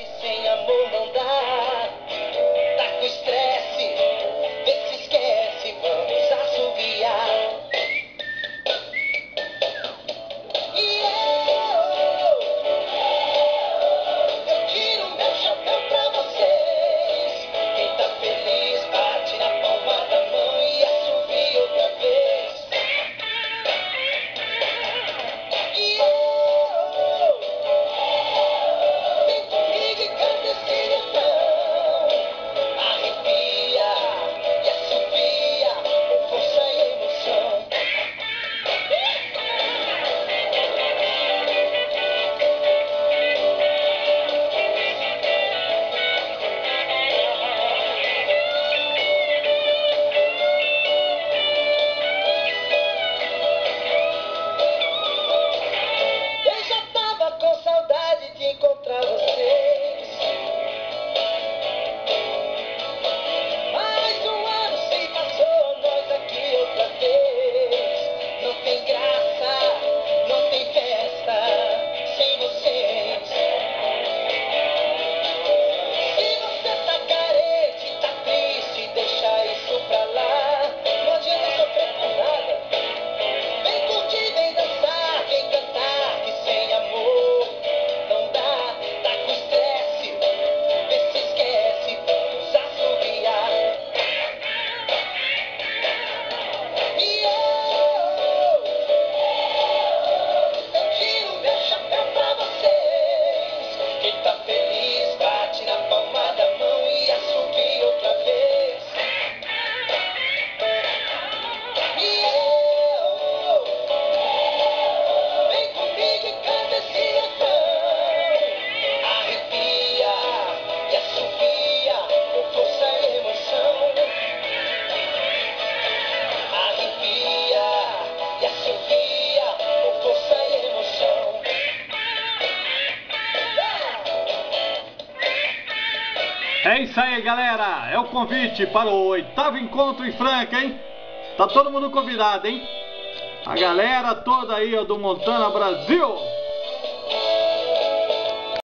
que sem amor não dá. Tá com estresse, vê se esquece, vamos assoviar. E eu tiro meu chapéu pra vocês. Quem tá feliz bate na palma da mão e assovia outra vez. E eu É isso aí, galera, é o convite para o 8º encontro em Franca, hein? Tá todo mundo convidado, hein? A galera toda aí, ó, do Montana Brasil.